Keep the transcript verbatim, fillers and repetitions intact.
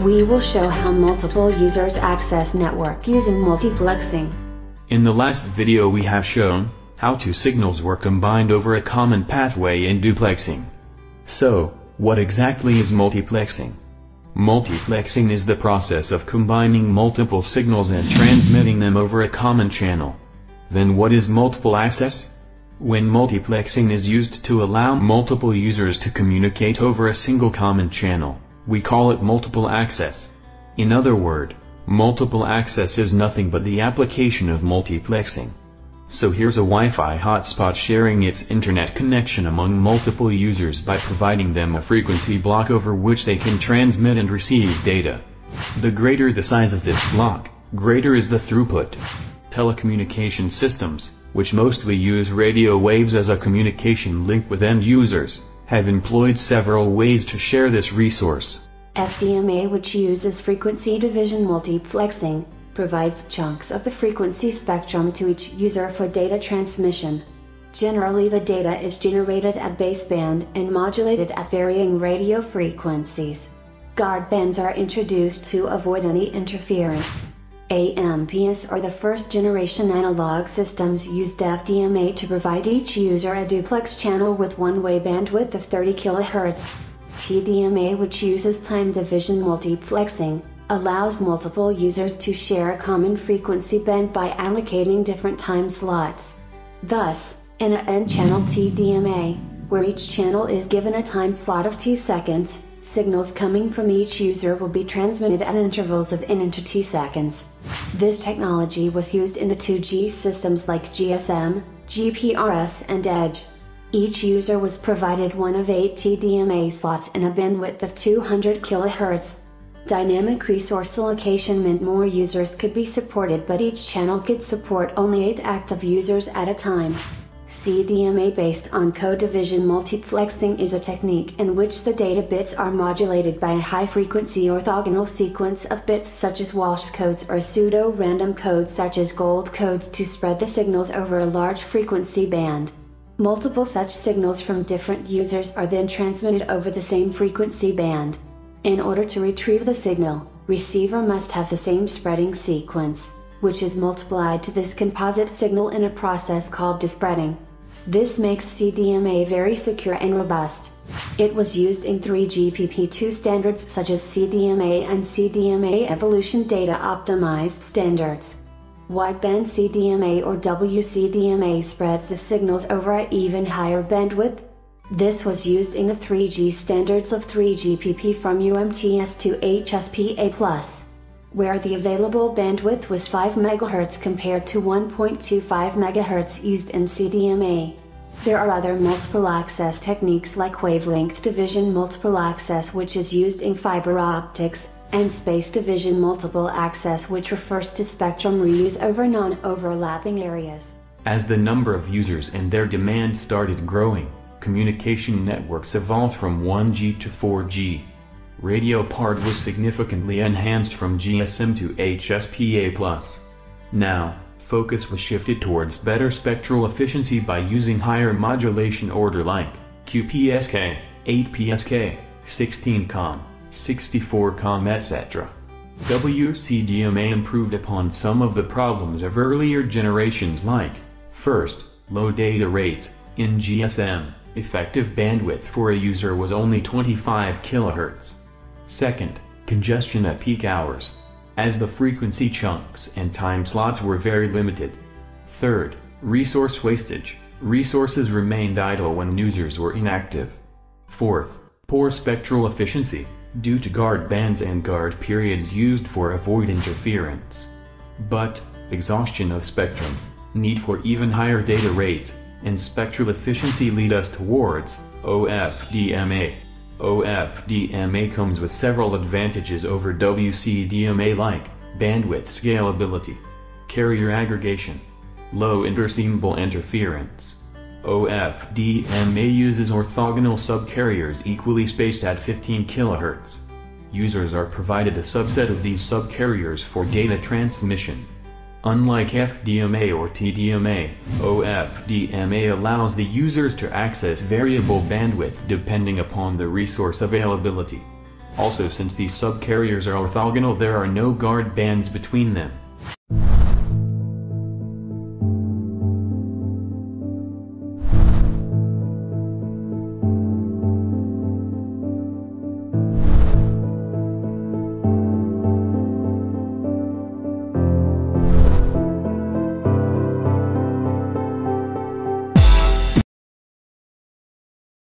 We will show how multiple users access network using multiplexing. In the last video we have shown how two signals were combined over a common pathway in duplexing. So, what exactly is multiplexing? Multiplexing is the process of combining multiple signals and transmitting them over a common channel. Then what is multiple access? When multiplexing is used to allow multiple users to communicate over a single common channel, we call it multiple access. In other words, multiple access is nothing but the application of multiplexing. So here's a Wi-Fi hotspot sharing its internet connection among multiple users by providing them a frequency block over which they can transmit and receive data. The greater the size of this block, greater is the throughput. Telecommunication systems, which mostly use radio waves as a communication link with end users, have employed several ways to share this resource. F D M A, which uses frequency division multiplexing, provides chunks of the frequency spectrum to each user for data transmission. Generally, the data is generated at baseband and modulated at varying radio frequencies. Guard bands are introduced to avoid any interference. A M P S or the first generation analog systems used F D M A to provide each user a duplex channel with one-way bandwidth of thirty kilohertz. T D M A, which uses time division multiplexing, allows multiple users to share a common frequency band by allocating different time slots. Thus, in an N-channel T D M A, where each channel is given a time slot of two seconds, signals coming from each user will be transmitted at intervals of n into two seconds. This technology was used in the two G systems like G S M, G P R S, and EDGE. Each user was provided one of eight T D M A slots in a bandwidth of two hundred kilohertz. Dynamic resource allocation meant more users could be supported, but each channel could support only eight active users at a time. C D M A based on code division multiplexing is a technique in which the data bits are modulated by a high-frequency orthogonal sequence of bits such as Walsh codes or pseudo-random codes such as Gold codes to spread the signals over a large frequency band. Multiple such signals from different users are then transmitted over the same frequency band. In order to retrieve the signal, receiver must have the same spreading sequence, which is multiplied to this composite signal in a process called despreading. This makes C D M A very secure and robust. It was used in three G P P two standards such as C D M A and C D M A Evolution Data Optimized standards. Wideband C D M A or W C D M A spreads the signals over an even higher bandwidth. This was used in the three G standards of three G P P from U M T S to H S P A plus, where the available bandwidth was five megahertz compared to one point two five megahertz used in C D M A. There are other multiple access techniques like wavelength division multiple access, which is used in fiber optics, and space division multiple access, which refers to spectrum reuse over non-overlapping areas. As the number of users and their demand started growing, communication networks evolved from one G to four G. Radio part was significantly enhanced from G S M to H S P A plus. Now, focus was shifted towards better spectral efficiency by using higher modulation order like Q P S K, eight P S K, sixteen QAM, sixty-four QAM, et cetera. W C D M A improved upon some of the problems of earlier generations like, first, low data rates. In G S M, effective bandwidth for a user was only twenty-five kilohertz. Second, congestion at peak hours, as the frequency chunks and time slots were very limited. Third, resource wastage. Resources remained idle when users were inactive. Fourth, poor spectral efficiency, due to guard bands and guard periods used for avoid interference. But, exhaustion of spectrum, need for even higher data rates, and spectral efficiency lead us towards O F D M A. O F D M A comes with several advantages over W C D M A like bandwidth scalability, carrier aggregation, low intersymbol interference. O F D M A uses orthogonal subcarriers equally spaced at fifteen kilohertz. Users are provided a subset of these subcarriers for data transmission. Unlike F D M A or T D M A, O F D M A allows the users to access variable bandwidth depending upon the resource availability. Also, since these subcarriers are orthogonal, there are no guard bands between them.